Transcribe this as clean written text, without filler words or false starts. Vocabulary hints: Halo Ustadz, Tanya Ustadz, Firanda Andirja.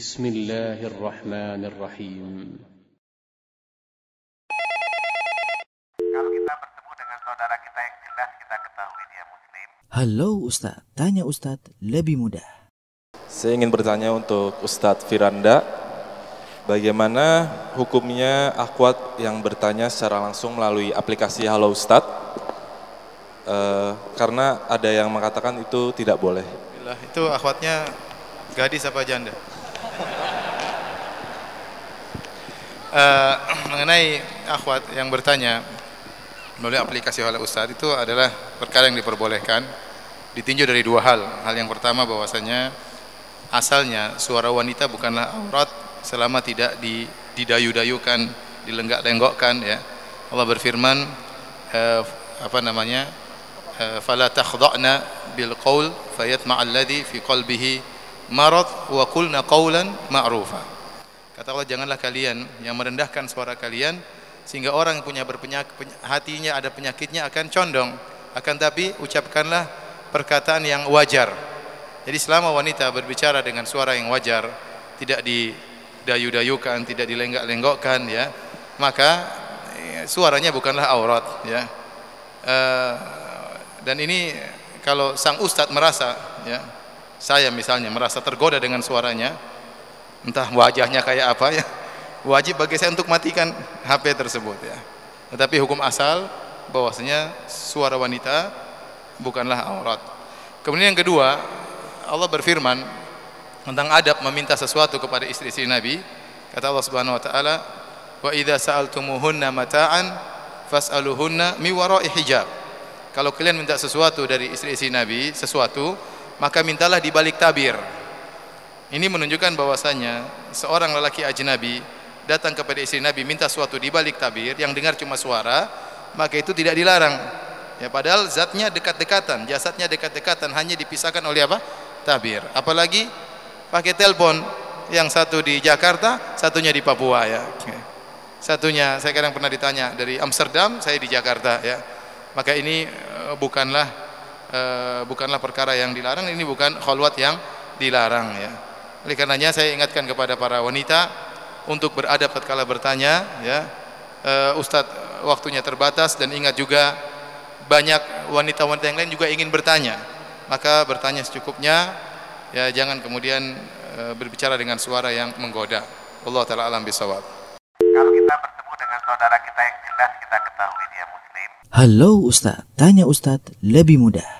Bismillahirrahmanirrahim. Kalau kita bertemu dengan saudara kita yang jelas kita ketahui dia muslim. Halo Ustadz, tanya Ustadz lebih mudah. Saya ingin bertanya untuk Ustadz Firanda, bagaimana hukumnya akhwat yang bertanya secara langsung melalui aplikasi Halo Ustadz? Karena ada yang mengatakan itu tidak boleh. Itu akhwatnya gadis apa janda? Mengenai akhwat yang bertanya melalui aplikasi Halo Ustadz, itu adalah perkara yang diperbolehkan, ditinjau dari dua hal. Hal yang pertama bahwasanya asalnya suara wanita bukanlah aurat selama tidak didayu-dayukan, dilenggak-lenggokkan, ya. Allah berfirman fala takhda'na bil qaul fayatma'a alladhi fi qalbihi marad wa qulna qawlan ma'rufa. Kata Allah, janganlah kalian yang merendahkan suara kalian sehingga orang yang punya hatinya ada penyakitnya akan condong. Akan tapi ucapkanlah perkataan yang wajar. Jadi selama wanita berbicara dengan suara yang wajar, tidak didayu-dayukan, tidak dilenggak-lenggokkan, ya, maka suaranya bukanlah aurat, ya. Dan ini kalau sang ustadz merasa, ya, saya misalnya merasa tergoda dengan suaranya, entah wajahnya kayak apa, ya, wajib bagi saya untuk matikan HP tersebut, ya. Tetapi hukum asal bahwasanya suara wanita bukanlah aurat. Kemudian yang kedua, Allah berfirman tentang adab meminta sesuatu kepada istri-istri Nabi. Kata Allah Subhanahu wa taala, "Wa idza sa'altumuhunna mata'an fas'aluhunna mi wara'i hijab." Kalau kalian minta sesuatu dari istri-istri Nabi, sesuatu, maka mintalah di balik tabir. Ini menunjukkan bahwasanya seorang lelaki ajnabi datang kepada istri Nabi minta sesuatu di balik tabir yang dengar cuma suara, maka itu tidak dilarang. Ya, padahal zatnya dekat-dekatan, jasadnya dekat-dekatan, hanya dipisahkan oleh apa? Tabir. Apalagi pakai telepon, yang satu di Jakarta, satunya di Papua, ya. Satunya saya kadang pernah ditanya dari Amsterdam, saya di Jakarta, ya. Maka ini bukanlah perkara yang dilarang, ini bukan khalwat yang dilarang, ya. Oleh karenanya saya ingatkan kepada para wanita untuk beradab tatkala bertanya, ya. Ustadz waktunya terbatas, dan ingat juga banyak wanita-wanita yang lain juga ingin bertanya, maka bertanya secukupnya, ya, jangan kemudian berbicara dengan suara yang menggoda. Allah taala alam bisawab. Kalau kita bertemu dengan saudara kita yang jelas kita ketahui dia muslim. Halo Ustadz, tanya Ustadz lebih mudah.